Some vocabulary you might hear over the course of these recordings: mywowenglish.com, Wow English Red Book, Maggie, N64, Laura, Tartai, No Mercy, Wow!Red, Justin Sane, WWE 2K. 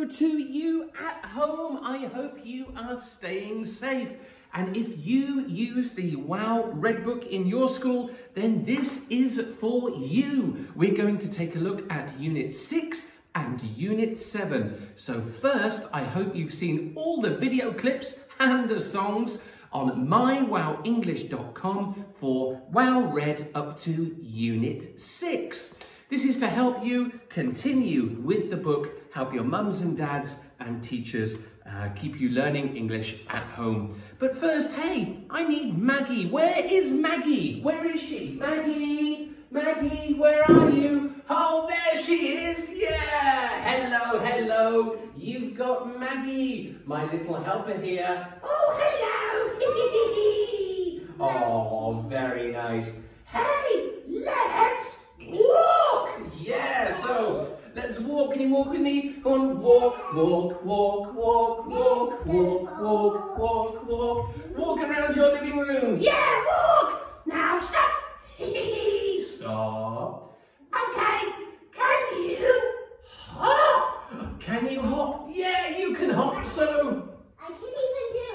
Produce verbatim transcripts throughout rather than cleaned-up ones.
Hello to you at home. I hope you are staying safe. And if you use the Wow Red Book in your school, then this is for you. We're going to take a look at Unit six and Unit seven. So first, I hope you've seen all the video clips and the songs on my wow english dot com for Wow Red up to Unit six. This is to help you continue with the book, help your mums and dads and teachers uh, keep you learning English at home. But first, hey, I need Maggie. Where is Maggie? Where is she? Maggie, Maggie, where are you? Oh, there she is, yeah! Hello, hello, you've got Maggie, my little helper here. Oh, hello! Oh, very nice. Hey, let's walk! Yeah, so let's walk. Can you walk with me? Go on, walk, walk, walk, walk, walk, walk, walk, walk, walk. Walk around your living room. Yeah, walk! Now stop! Stop. Okay, can you hop? Can you hop? Yeah, you can hop, so... I can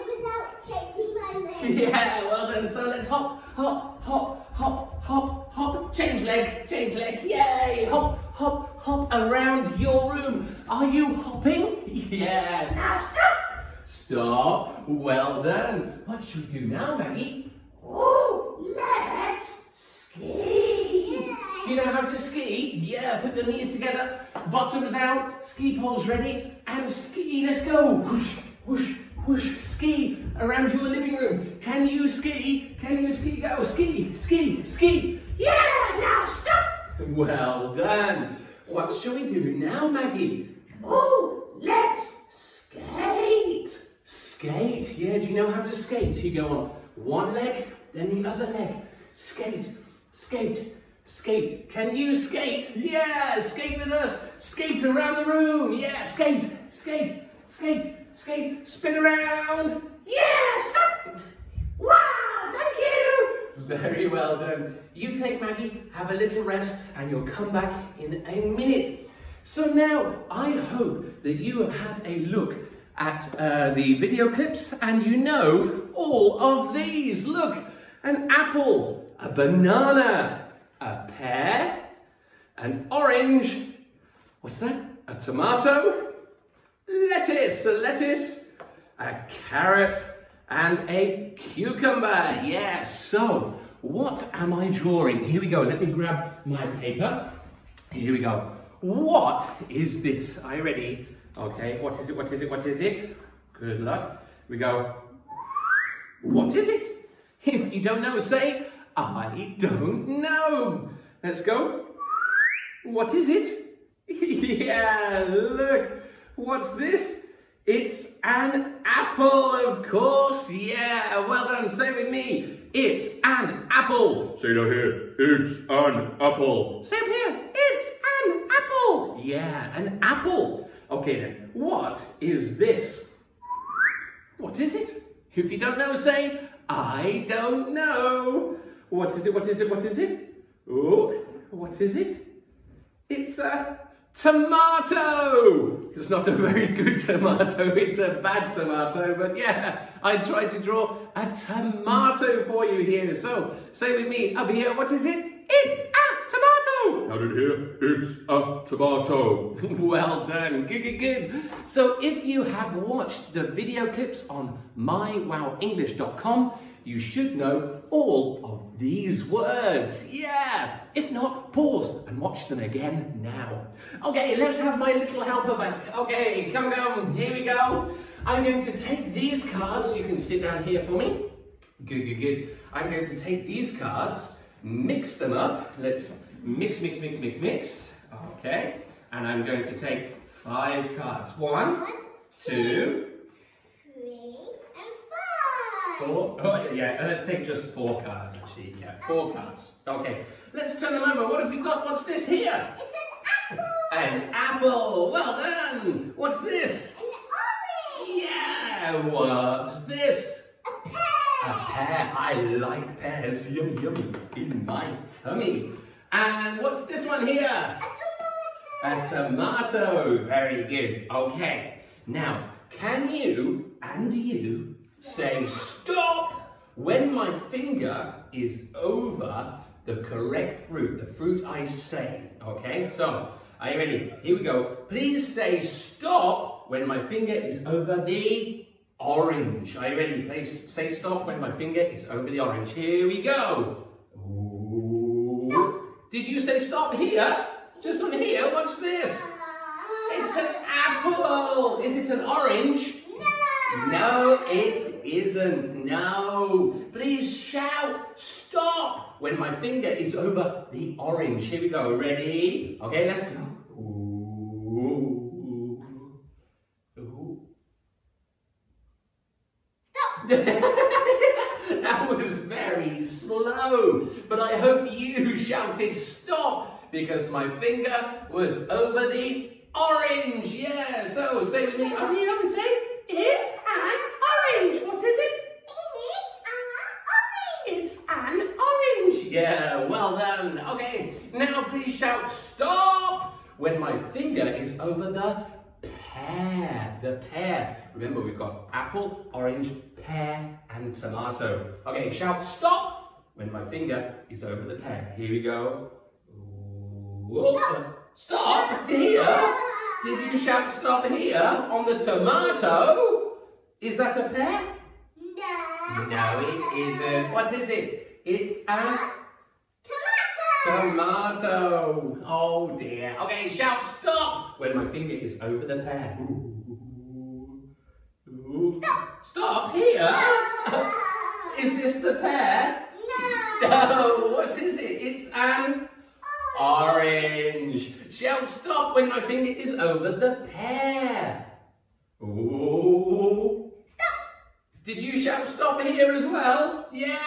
even do it without changing my leg. Yeah, well done. So let's hop, hop, hop, hop, hop, hop. Change leg, change leg. Yay! Hop, hop, hop around your room. Are you hopping? Yeah. Now stop! Stop. Well done. What should we do now, Maggie? Oh, let's ski. Yeah. Do you know how to ski? Yeah, put your knees together, bottoms out, ski poles ready, and ski. Let's go. Whoosh, whoosh, whoosh. Ski around your living room. Can you ski? Can you ski? Go. Ski, ski, ski. Yeah, now stop. Well done. What shall we do now, Maggie? Oh, let's skate. Skate. Yeah, do you know how to skate? You go on one leg, then the other leg. Skate, skate. Skate. Can you skate? Yeah, skate with us. Skate around the room. Yeah, skate, skate, skate, skate. Spin around. Yeah, stop. Wow, thank you. Very well done. You take Maggie, have a little rest, and you'll come back in a minute. So now, I hope that you have had a look at uh, the video clips, and you know all of these. Look, an apple, a banana, a pear, an orange, what's that? A tomato, lettuce, a lettuce, a carrot, and a cucumber. Yes, yeah, so what am I drawing? Here we go, let me grab my paper. Here we go. What is this? Are you ready? Okay, what is it, what is it, what is it? Good luck. Here we go. What is it? If you don't know, say, I don't know. Let's go. What is it? Yeah, look. What's this? It's an apple, of course. Yeah, well done. Say with me. It's an apple. Say down here. It's an apple. Say up here. It's an apple. Yeah, an apple. Okay then. What is this? What is it? If you don't know, say, I don't know. What is it? What is it? What is it? Oh, what is it? It's a tomato. It's not a very good tomato. It's a bad tomato. But yeah, I tried to draw a tomato for you here. So say with me up here. What is it? It's a tomato. Out in here, it's a tomato. Well done. Good, good, good. So if you have watched the video clips on my wow english dot com, you should know all of these words. Yeah! If not, pause and watch them again now. Okay, let's have my little helper back. Okay, come down. Here we go. I'm going to take these cards. You can sit down here for me. Good, good, good. I'm going to take these cards, mix them up. Let's mix, mix, mix, mix, mix. Okay. And I'm going to take five cards. One, two, four. Oh, yeah, and let's take just four cards, actually. Yeah, four cards. Okay, let's turn them over. What have you got? What's this here? It's an apple. An apple. Well done. What's this? An orange. Yeah. What's this? A pear. A pear. I like pears. Yum, yum. In my tummy. And what's this one here? A tomato. A tomato. Very good. Okay. Now, can you and you say stop when my finger is over the correct fruit, the fruit I say. Okay, so are you ready? Here we go. Please say stop when my finger is over the orange. Are you ready? Please say stop when my finger is over the orange. Here we go. Stop. Did you say stop here? Just on here? What's this? It's an apple. Is it an orange? No. No, it isn't. No. Please shout stop when my finger is over the orange. Here we go. Ready? Okay, let's go. That was very slow, but I hope you shouted stop because my finger was over the orange. Yeah, so say with me, I mean, I would say it's an orange. What is it? It's an orange. Yeah, well done. Okay, now please shout stop when my finger is over the pear, the pear. Remember, we've got apple, orange, pear, and tomato. Okay, shout stop when my finger is over the pear. Here we go. Whoa. Stop. Stop here. Did you shout stop here on the tomato? Is that a pear? No. No, it isn't. What is it? It's a... tomato. Tomato. Oh dear. Okay, shout stop when my finger is over the pear. Stop. Stop here? No. Is this the pear? No. No, what is it? It's an... orange. Shout stop when my finger is over the pear. Ooh. Stop. Did you shout stop here as well? Yeah.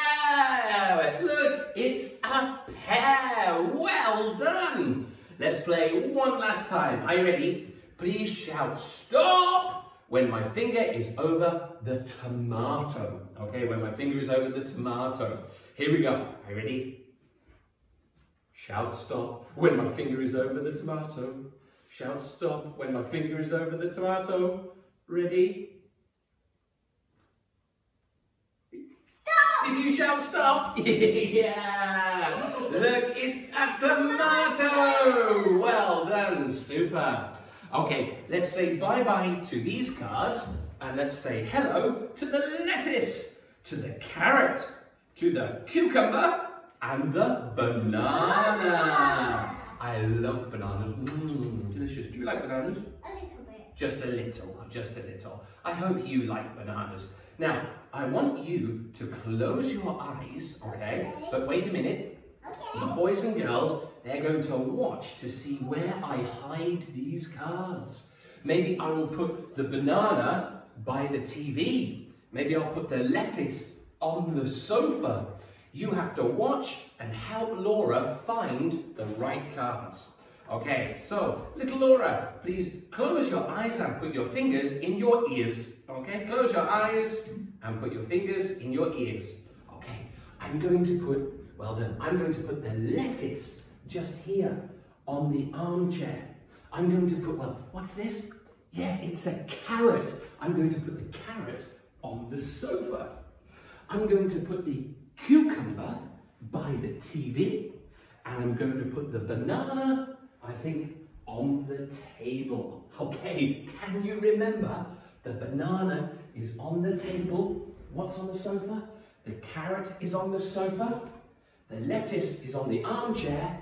Look, it's a pear. Well done. Let's play one last time. Are you ready? Please shout stop when my finger is over the tomato. Okay, when my finger is over the tomato. Here we go. Are you ready? Shout stop when my finger is over the tomato. Shout stop when my finger is over the tomato. Ready? Stop! Did you shout stop? Yeah! Look, it's a tomato! Well done, super! Okay, let's say bye-bye to these cards and let's say hello to the lettuce, to the carrot, to the cucumber, and the banana. I love bananas. Mm, delicious. Do you like bananas? A little bit. Just a little. Just a little. I hope you like bananas. Now, I want you to close your eyes, okay? But wait a minute. Okay. The boys and girls, they're going to watch to see where I hide these cards. Maybe I will put the banana by the T V. Maybe I'll put the lettuce on the sofa. You have to watch and help Laura find the right cards. Okay, so little Laura, please close your eyes and put your fingers in your ears. Okay, close your eyes and put your fingers in your ears. Okay, I'm going to put, well done, I'm going to put the lettuce just here on the armchair. I'm going to put, well, what's this? Yeah, it's a carrot. I'm going to put the carrot on the sofa. I'm going to put the cucumber by the T V, and I'm going to put the banana, I think, on the table. Okay, can you remember? The banana is on the table. What's on the sofa? The carrot is on the sofa. The lettuce is on the armchair.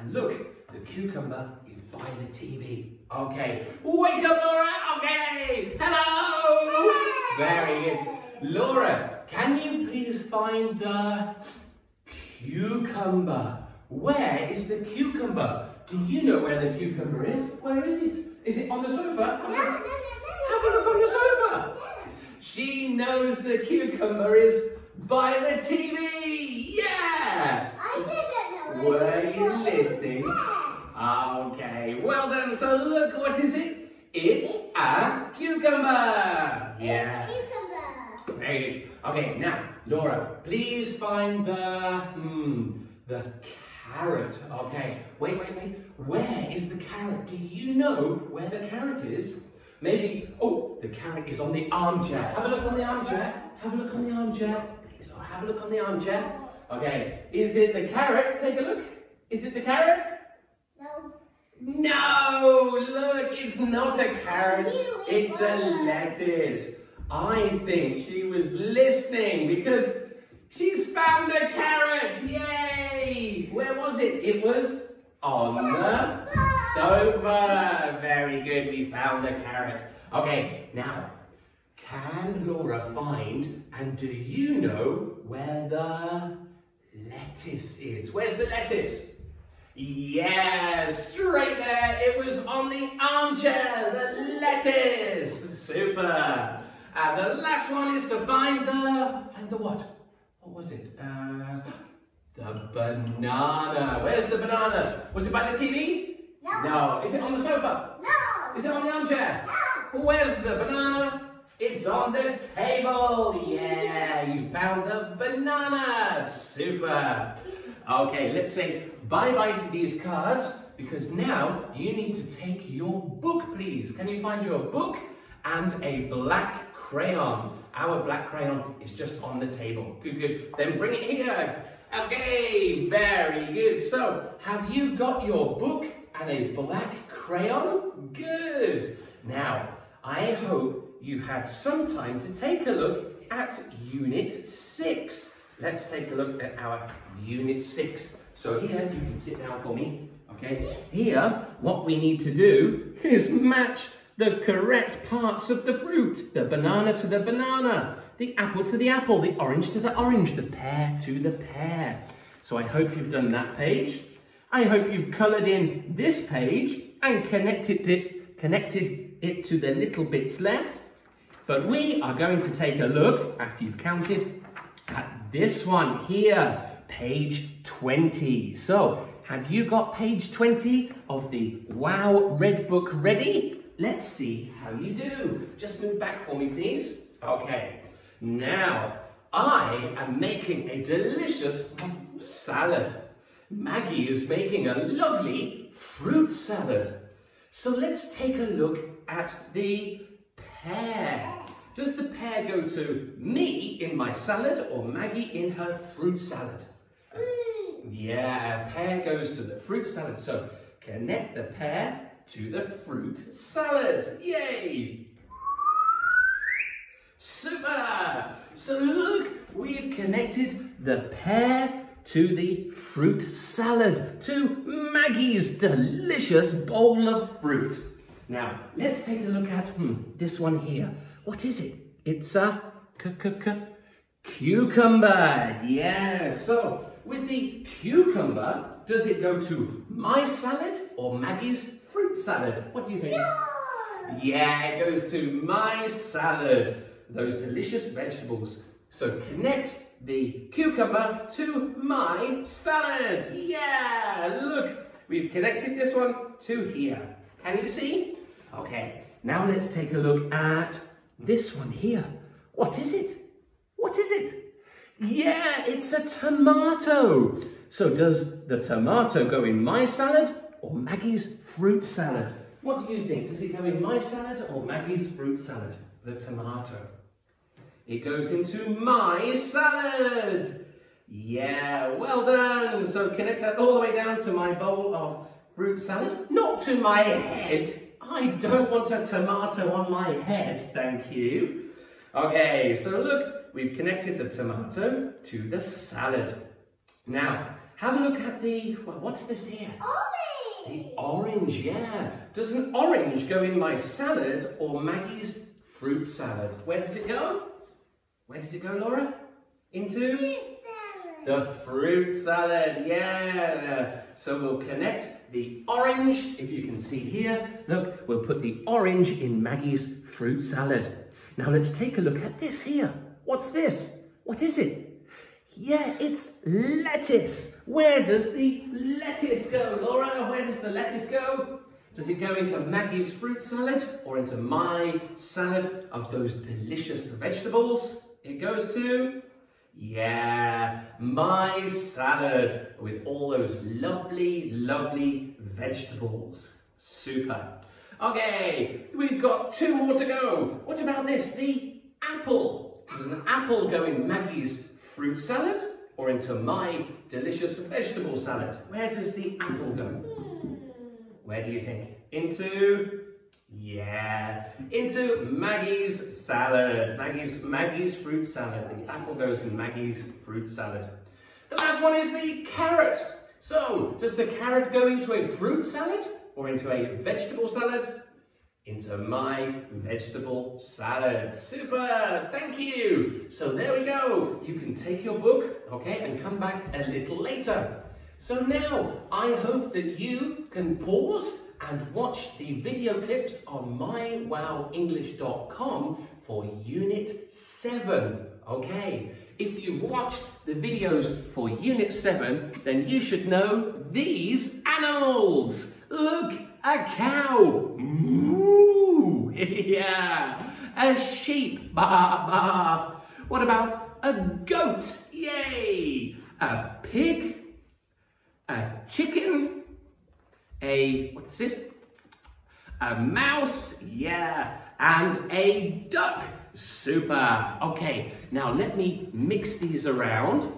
And look, the cucumber is by the T V. Okay, wake up, Laura. Okay, hello. Hi. Very good. Laura, can you please find the cucumber? Where is the cucumber? Do you know where the cucumber is? Where is it? Is it on the sofa? No, no, no, no, have a look on the sofa. No. She knows the cucumber is by the T V. Yeah! I didn't know. Were you listening? Yeah. Okay, well done. So look, what is it? It's, it's a cucumber. Yeah. It's cucumber. Very good. Okay, now, Laura, please find the, hmm, the carrot. Okay, wait, wait, wait. Where is the carrot? Do you know where the carrot is? Maybe, oh, the carrot is on the armchair. Have a look on the armchair. Have a look on the armchair. Please, oh, have a look on the armchair. Okay, is it the carrot? Take a look. Is it the carrot? No. No, look, it's not a carrot. It's a lettuce. I think she was listening because she's found the carrot. Yay! Where was it? It was on the sofa. Very good, we found the carrot. Okay, now, can Laura find and do you know where the lettuce is? Where's the lettuce? Yeah, straight there. It was on the armchair, the lettuce. Super. And the last one is to find the, find the what? What was it? Uh, the banana. Where's the banana? Was it by the T V? No. No. Is it on the sofa? No. Is it on the armchair? No. Where's the banana? It's on the table. Yeah, you found the banana. Super. Okay, let's say bye-bye to these cards because now you need to take your book, please. Can you find your book and a black crayon? Our black crayon is just on the table. Good, good. Then bring it here. Okay, very good. So, have you got your book and a black crayon? Good. Now, I hope you had some time to take a look at Unit six. Let's take a look at our Unit six. So here, you can sit down for me, okay? Here, what we need to do is match the correct parts of the fruit. The banana to the banana, the apple to the apple, the orange to the orange, the pear to the pear. So I hope you've done that page. I hope you've coloured in this page and connected it, connected it to the little bits left. But we are going to take a look, after you've counted, at this one here. Page twenty. So, have you got page twenty of the Wow Red Book ready? Let's see how you do. Just move back for me, please. Okay. Now, I am making a delicious salad. Maggie is making a lovely fruit salad. So, let's take a look at the pear. Does the pear go to me in my salad or Maggie in her fruit salad? Yeah, pear goes to the fruit salad. So connect the pear to the fruit salad. Yay! Super! So look, we've connected the pear to the fruit salad, to Maggie's delicious bowl of fruit. Now, let's take a look at hmm, this one here. What is it? It's a cucumber. Yeah, so with the cucumber, does it go to my salad or Maggie's fruit salad? What do you think? Yeah, yeah, it goes to my salad. Those delicious vegetables. So connect the cucumber to my salad. Yeah, look, we've connected this one to here. Can you see? Okay, now let's take a look at this one here. What is it? What is it? Yeah, it's a tomato. So does the tomato go in my salad or Maggie's fruit salad? What do you think? Does it go in my salad or Maggie's fruit salad? The tomato. It goes into my salad. Yeah, well done. So connect that all the way down to my bowl of fruit salad, not to my head. I don't want a tomato on my head, thank you. Okay, so look, we've connected the tomato to the salad. Now, have a look at the, well, what's this here? Orange! The orange, yeah. Does an orange go in my salad or Maggie's fruit salad? Where does it go? Where does it go, Laura? Into? The fruit salad, yeah. So we'll connect the orange, if you can see here. Look, we'll put the orange in Maggie's fruit salad. Now let's take a look at this here. What's this? What is it? Yeah, it's lettuce. Where does the lettuce go, Laura? Where does the lettuce go? Does it go into Maggie's fruit salad or into my salad of those delicious vegetables? It goes to... Yeah, my salad with all those lovely, lovely vegetables. Super. Okay, we've got two more to go. What about this? The apple. Does an apple go in Maggie's fruit salad or into my delicious vegetable salad? Where does the apple go? Where do you think? Into... yeah, into Maggie's salad. Maggie's Maggie's fruit salad. The apple goes in Maggie's fruit salad. The last one is the carrot. So, does the carrot go into a fruit salad or into a vegetable salad? Into my vegetable salad. Super, thank you. So there we go. You can take your book, okay, and come back a little later. So now, I hope that you can pause and watch the video clips on my wow english dot com for Unit seven, okay? If you've watched the videos for Unit seven, then you should know these animals. Look, a cow, moo, yeah. A sheep, ba ba. What about a goat, yay. A pig, a chicken, a, what's this? A mouse, yeah, and a duck. Super. Okay, now let me mix these around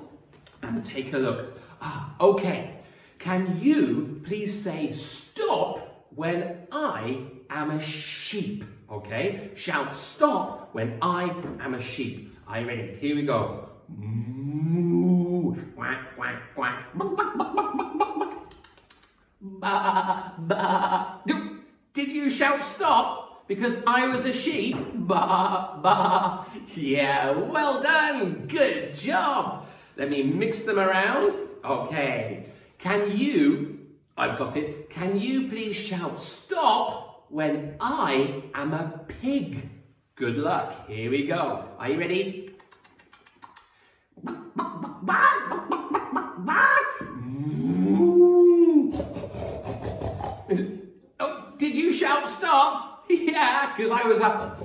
and take a look. Ah, okay, can you please say stop when I am a sheep? Okay, shout stop when I am a sheep. Are you ready? Here we go. Moo, quack, quack, quack, buck, buck, buck, buck, buck, buck, buck. Ba, ba. Did you shout stop because I was a sheep? Ba, ba. Yeah, well done. Good job. Let me mix them around. Okay. Can you, I've got it. Can you please shout stop when I am a pig? Good luck. Here we go. Are you ready? Ba, ba, ba, ba, ba, ba, ba, ba. Oh, did you shout stop? Yeah, because I was a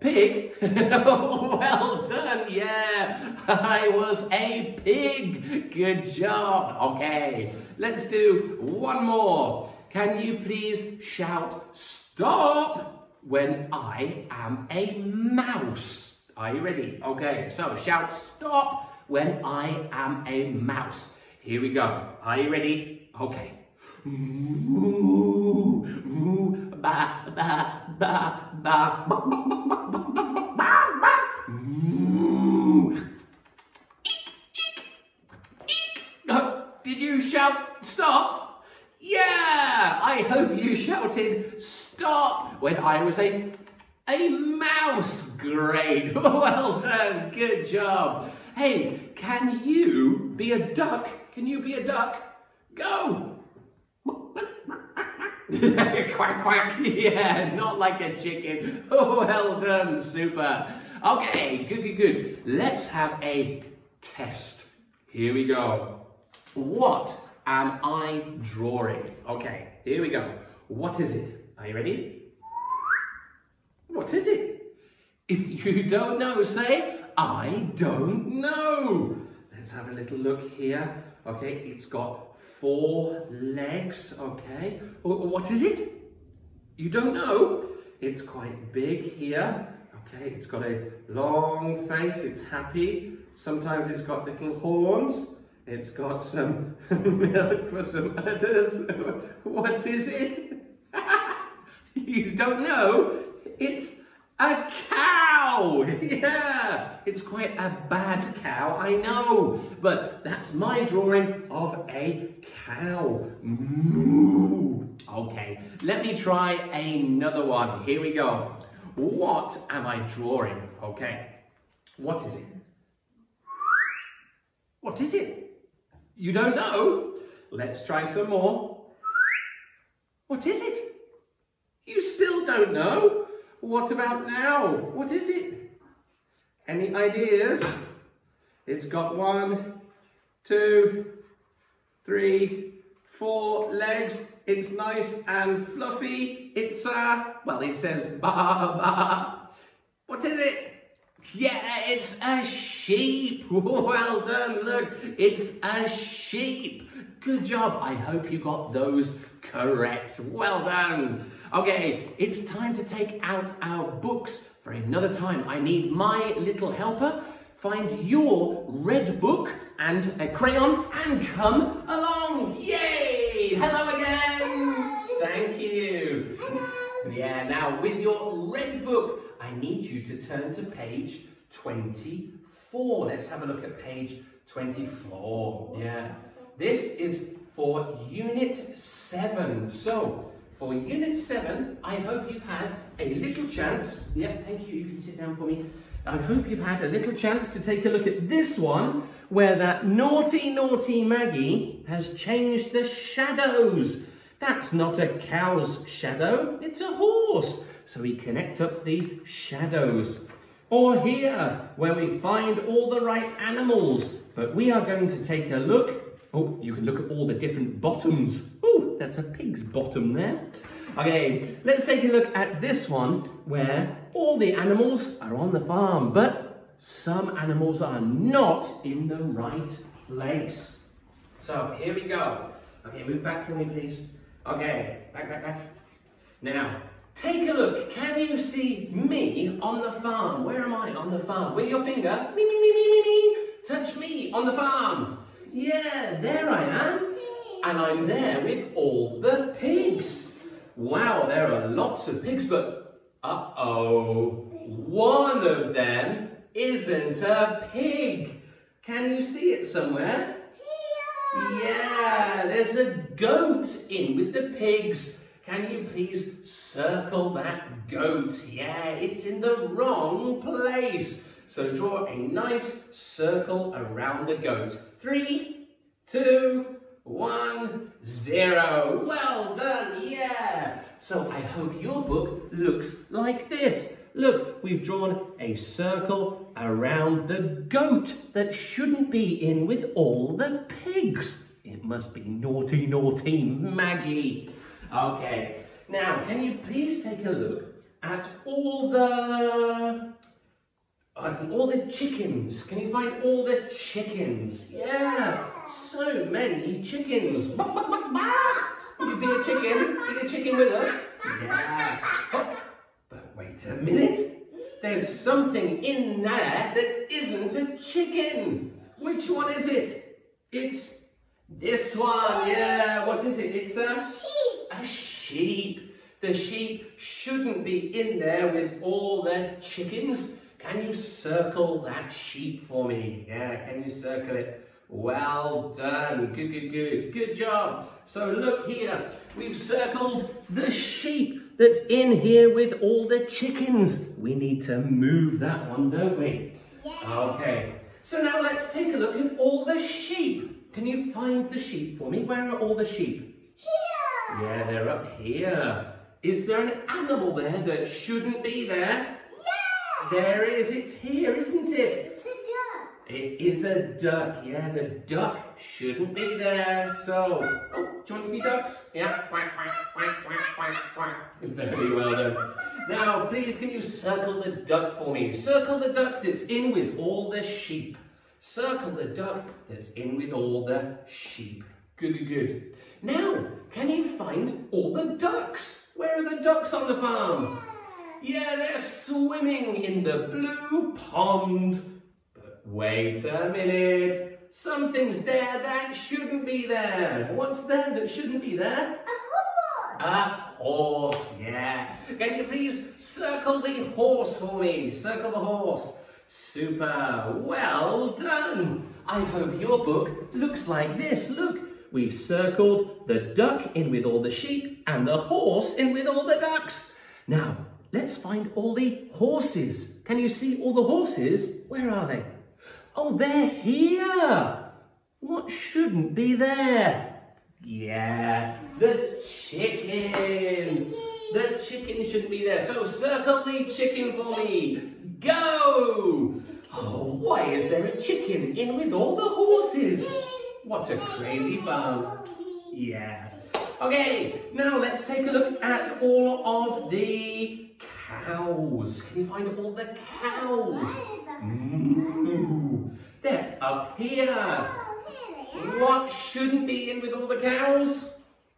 pig. Well done, yeah. I was a pig. Good job. Okay, let's do one more. Can you please shout stop when I am a mouse? Are you ready? Okay, so shout stop when I am a mouse. Here we go. Are you ready? Okay. Moo, moo, ba, ba, ba, ba, ba, ba, ba, ba, ba, ba, ba, ba, ba, moo. Eek, eek, eek. Oh, did you shout stop? Yeah, I hope you shouted stop when I was a, a mouse. Great, well done, good job. Hey, can you be a duck? Can you be a duck? Go. Quack, quack, yeah, not like a chicken. Oh, well done, super. Okay, good, good, good. Let's have a test. Here we go. What am I drawing? Okay, here we go. What is it? Are you ready? What is it? If you don't know, say, I don't know. Let's have a little look here. Okay, it's got four legs, okay. What is it? You don't know? It's quite big here. Okay, it's got a long face, it's happy. Sometimes it's got little horns. It's got some milk for some udders. What is it? You don't know? It's a cow! Yeah! It's quite a bad cow, I know, but that's my drawing of a cow. Moo! Okay, let me try another one. Here we go. What am I drawing? Okay, what is it? What is it? You don't know? Let's try some more. What is it? You still don't know? What about now? What is it? Any ideas? It's got one, two, three, four legs. It's nice and fluffy. It's a, well, it says ba ba. What is it? Yeah, it's a sheep. Well done, look, it's a sheep. Good job. I hope you got those correct. Well done. Okay, it's time to take out our books for another time. I need my little helper. Find your red book and a crayon and come along. Yay! Hello again. Hello. Thank you. Hello. Yeah, now with your red book, I need you to turn to page twenty-four. Let's have a look at page twenty-four. Yeah. This is for unit seven. So, for unit seven, I hope you've had a little chance. Yeah, thank you. You can sit down for me. I hope you've had a little chance to take a look at this one, where that naughty, naughty Maggie has changed the shadows. That's not a cow's shadow, it's a horse. So we connect up the shadows. Or here, where we find all the right animals. But we are going to take a look. Oh, you can look at all the different bottoms. Oh, that's a pig's bottom there. Okay, let's take a look at this one, where all the animals are on the farm, but some animals are not in the right place. So here we go. Okay, move back for me, please. Okay, back, back, back. Now, take a look. Can you see me on the farm? Where am I on the farm? With your finger, me, me, me, me, me, me. Touch me on the farm. Yeah, there I am. And I'm there with all the pigs. Wow, there are lots of pigs, but uh-oh. One of them isn't a pig. Can you see it somewhere? Here. Yeah, there's a goat in with the pigs. Can you please circle that goat? Yeah, it's in the wrong place. So draw a nice circle around the goat. Three, two, one, zero. Well done, yeah. So I hope your book looks like this. Look, we've drawn a circle around the goat that shouldn't be in with all the pigs. It must be naughty, naughty Maggie. Okay, now can you please take a look at all the, I think all the chickens. Can you find all the chickens? Yeah, so many chickens. Will you be a chicken? Be a chicken with us? Yeah. Oh, but wait a minute. There's something in there that isn't a chicken. Which one is it? It's this one. Yeah, what is it? It's a... A sheep. The sheep shouldn't be in there with all the chickens. Can you circle that sheep for me? Yeah, can you circle it? Well done. Good, good, good. Good job. So look here. We've circled the sheep that's in here with all the chickens. We need to move that one, don't we? Yeah. Okay. So now let's take a look at all the sheep. Can you find the sheep for me? Where are all the sheep? Yeah, they're up here. Is there an animal there that shouldn't be there? Yeah! There is. It's here, isn't it? It's a duck. It is a duck. Yeah, the duck shouldn't be there. So, oh, do you want to be ducks? Yeah. Quack, quack, quack, quack, quack, quack. Very well done. Now, please, can you circle the duck for me? Circle the duck that's in with all the sheep. Circle the duck that's in with all the sheep. Good, good, good. Now, can you find all the ducks? Where are the ducks on the farm? Yeah, they're swimming in the blue pond. But wait a minute. Something's there that shouldn't be there. What's there that shouldn't be there? A horse. A horse, yeah. Can you please circle the horse for me? Circle the horse. Super. Well done. I hope your book looks like this. Look. We've circled the duck in with all the sheep and the horse in with all the ducks. Now, let's find all the horses. Can you see all the horses? Where are they? Oh, they're here. What shouldn't be there? Yeah, the chicken. chicken. The chicken shouldn't be there. So circle the chicken for me. Go. Oh, why is there a chicken in with all the horses? What a crazy farm. Yeah. Okay, now let's take a look at all of the cows. Can you find all the cows? No. They're up here. Oh, here they are. What shouldn't be in with all the cows?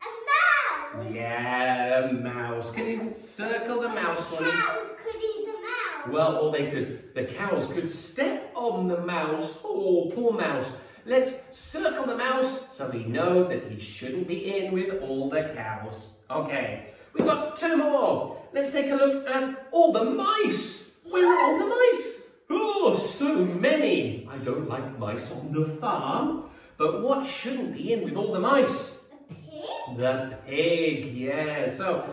A mouse. Yeah, a mouse. Can you circle the mouse for me? The cows could eat the mouse. Well, or they could, the cows could step on the mouse. Oh, poor mouse. Let's circle the mouse so we know that he shouldn't be in with all the cows. Okay, we've got two more. Let's take a look at all the mice. Where are all the mice? Oh, so many. I don't like mice on the farm. But what shouldn't be in with all the mice? A pig? The pig, yeah. So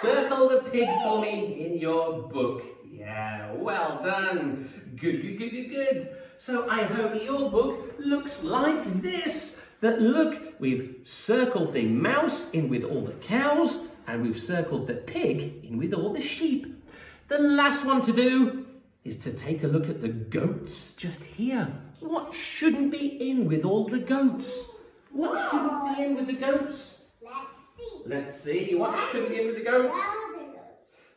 circle the pig for me in your book. Yeah, well done. Good, good, good, good, good. So I hope your book looks like this. That look, we've circled the mouse in with all the cows and we've circled the pig in with all the sheep. The last one to do is to take a look at the goats just here. What shouldn't be in with all the goats? What shouldn't be in with the goats? Let's see. Let's see. What shouldn't be in with the goats?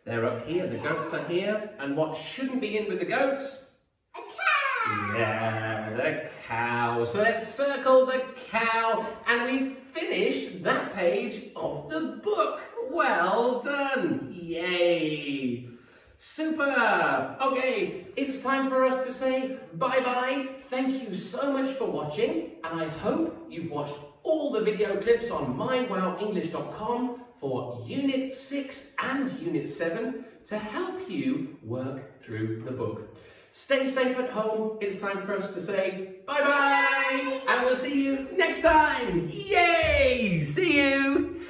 They're up here. The goats are here. And what shouldn't be in with the goats? Yeah, the cow. So let's circle the cow, and we've finished that page of the book. Well done. Yay. Super. Okay, it's time for us to say bye-bye. Thank you so much for watching, and I hope you've watched all the video clips on my wow english dot com for Unit six and Unit seven to help you work through the book. Stay safe at home. It's time for us to say bye-bye. And we'll see you next time. Yay! See you.